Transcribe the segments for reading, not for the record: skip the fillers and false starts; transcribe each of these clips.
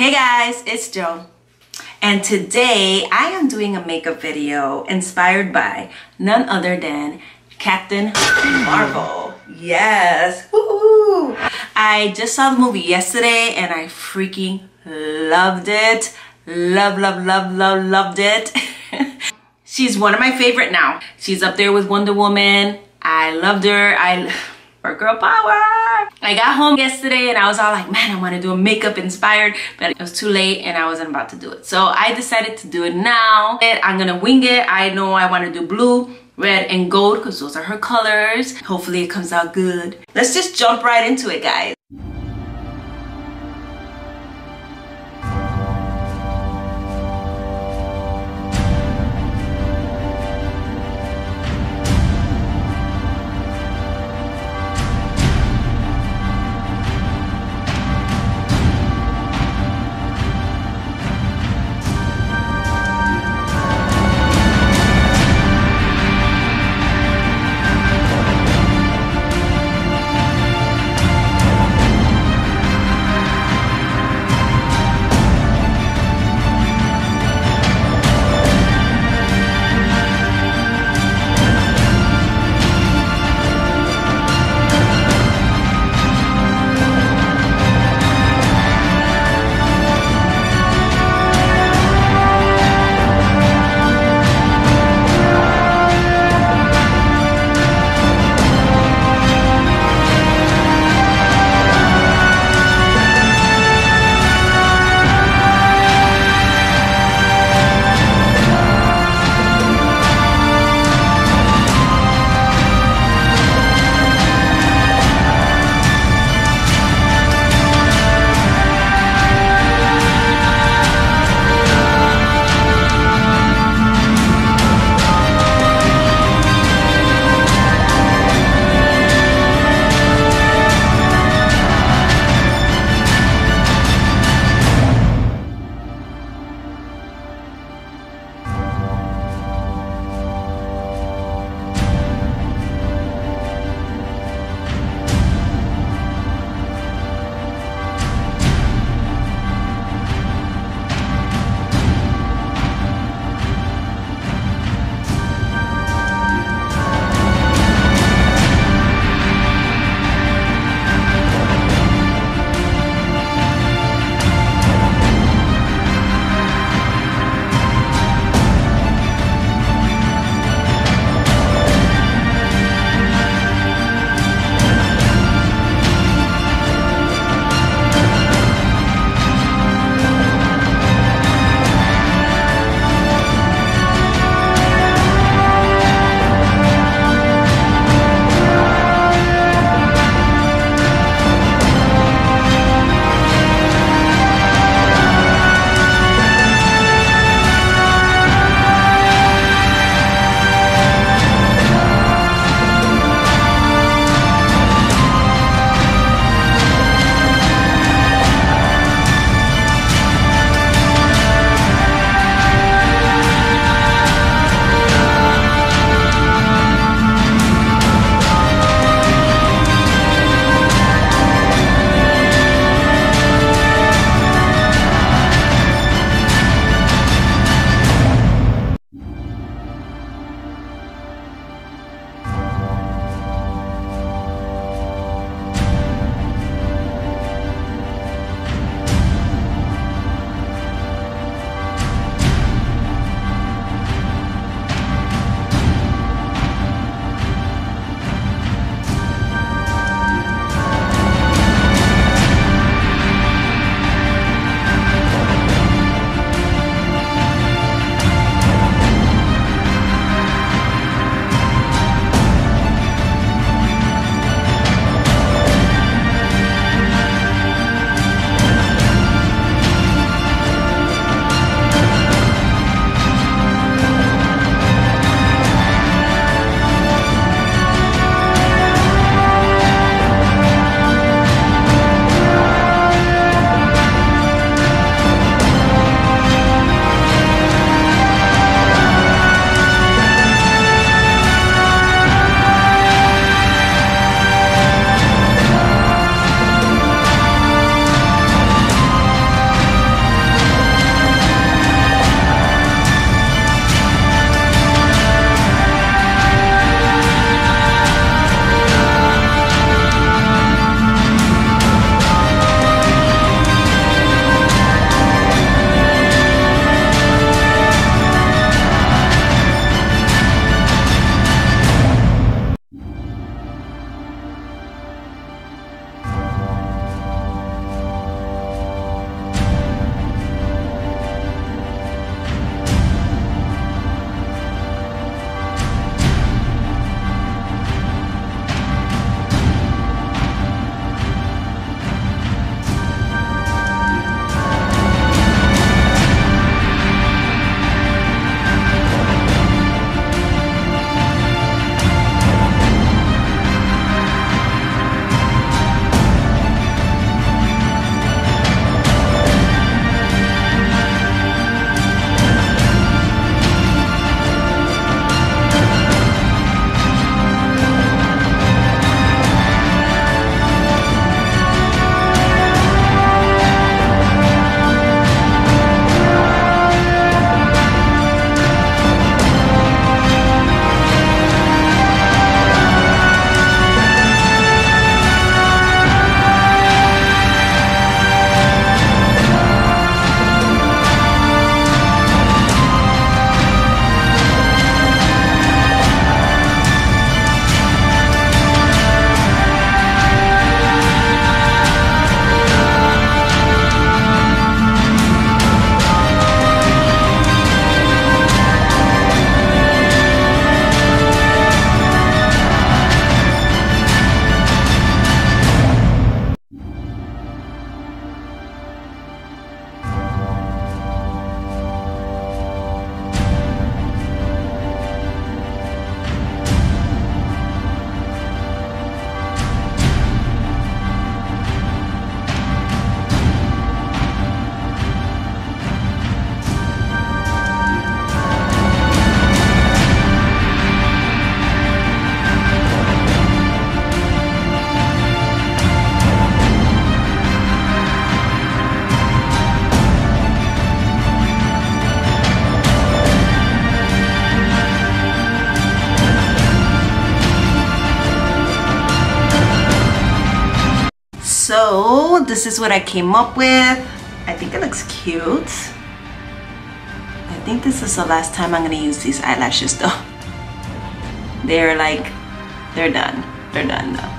Hey guys, it's Jo, and today I am doing a makeup video inspired by none other than Captain Marvel. Yes, woohoo! I just saw the movie yesterday and I freaking loved it. Loved it. She's one of my favorite now. She's up there with Wonder Woman. I loved her. Or girl power. I got home yesterday and I was all like, man, I want to do a makeup inspired, but it was too late and I wasn't about to do it. So I decided to do it now. I'm gonna wing it. I know I want to do blue, red, and gold because those are her colors. Hopefully it comes out good. Let's just jump right into it, guys. This is what I came up with. I think it looks cute. I think this is the last time I'm gonna use these eyelashes though. They're like, they're done. They're done though.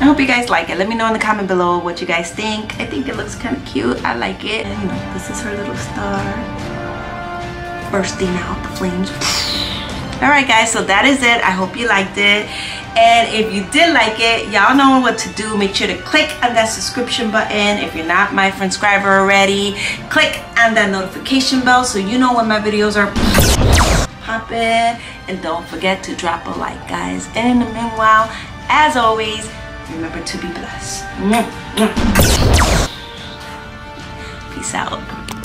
I hope you guys like it. Let me know in the comment below what you guys think. I think it looks kind of cute. I like it. And you know, this is her little star bursting out the flames. Alright guys, so that is it. I hope you liked it. And if you did like it, y'all know what to do. Make sure to click on that subscription button. If you're not my subscriber already, click on that notification bell so you know when my videos are popping. And don't forget to drop a like, guys. And in the meanwhile, as always, remember to be blessed. Peace out.